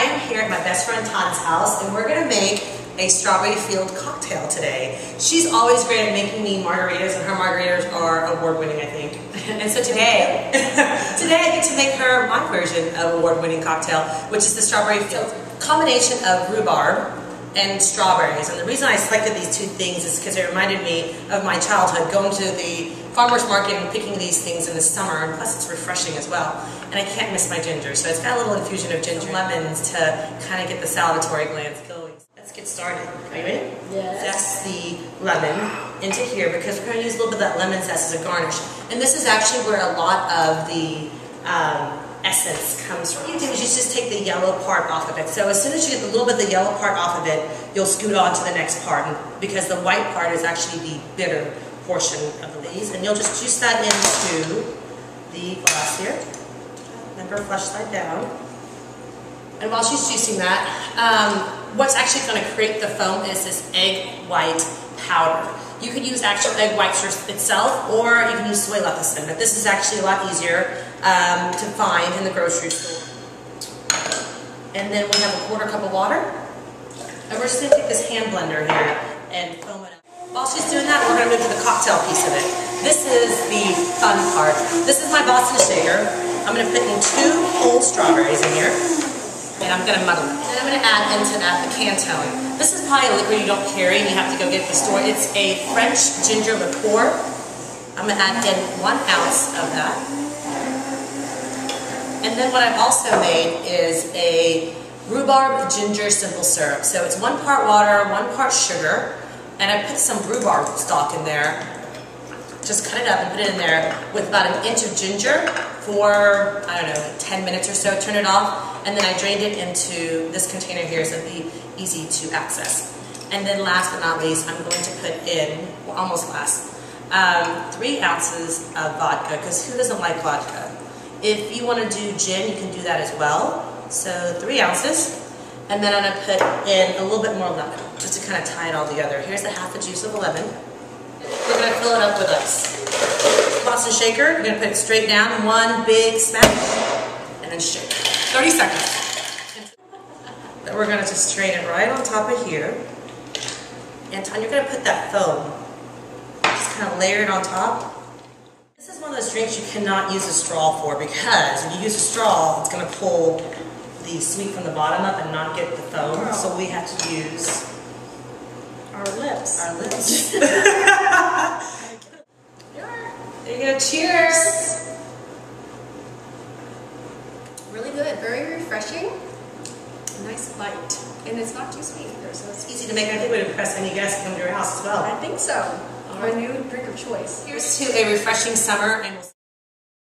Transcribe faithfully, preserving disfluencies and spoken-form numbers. I am here at my best friend Tana's house, and we're gonna make a strawberry field cocktail today. She's always great at making me margaritas, and her margaritas are award-winning, I think. And so today, today I get to make her my version of award-winning cocktail, which is the strawberry field combination of rhubarb and strawberries. And the reason I selected these two things is because they reminded me of my childhood, going to the farmer's market and picking these things in the summer, and plus it's refreshing as well. And I can't miss my ginger, so it's got a little infusion of ginger lemons to kind of get the salivatory glands going. Let's get started. Are you ready? Yes. Zest the lemon into here because we're going to use a little bit of that lemon zest as a garnish. And this is actually where a lot of the um, essence comes from. What you do is you just take the yellow part off of it. So as soon as you get a little bit of the yellow part off of it, you'll scoot on to the next part, and, because the white part is actually the bitter portion of the leaves, and you'll just juice that into the glass here. Remember, flush that down. And while she's juicing that, um, what's actually going to create the foam is this egg white powder. You could use actual egg whites itself, or you can use soy lecithin, but this is actually a lot easier um, to find in the grocery store. And then we have a quarter cup of water, and we're just going to take this hand blender here and foam it up. While she's doing that, we're going to move to the cocktail piece of it. This is the fun part. This is my Boston shaker. I'm going to put in two whole strawberries in here, and I'm going to muddle them. Then I'm going to add into that the Canton. This is probably a liquid you don't carry and you have to go get at the store. It's a French ginger liqueur. I'm going to add in one ounce of that. And then what I've also made is a rhubarb ginger simple syrup. So it's one part water, one part sugar. And I put some rhubarb stalk in there, just cut it up and put it in there with about an inch of ginger for, I don't know, ten minutes or so, turn it off, and then I drained it into this container here so it'd be easy to access. And then last but not least, I'm going to put in, well, almost last, um, three ounces of vodka, because who doesn't like vodka? If you want to do gin, you can do that as well, so three ounces. And then I'm going to put in a little bit more lemon, just to kind of tie it all together. Here's the half the juice of a lemon. We're going to fill it up with ice. Boston shaker, you're going to put it straight down, one big smash, and then shake. thirty seconds. Then we're going to just strain it right on top of here. And you're going to put that foam, just kind of layer it on top. This is one of those drinks you cannot use a straw for, because if you use a straw, it's going to pull the sweet from the bottom up and not get the foam. Girl. So we have to use our lips. Our lips. There you go. Cheers. Really good. Very refreshing. Nice bite. And it's not too sweet either, so it's easy to make. I think it would impress any guests come to your house as well. I think so. Our new drink of choice. Here's to a refreshing summer, and we'll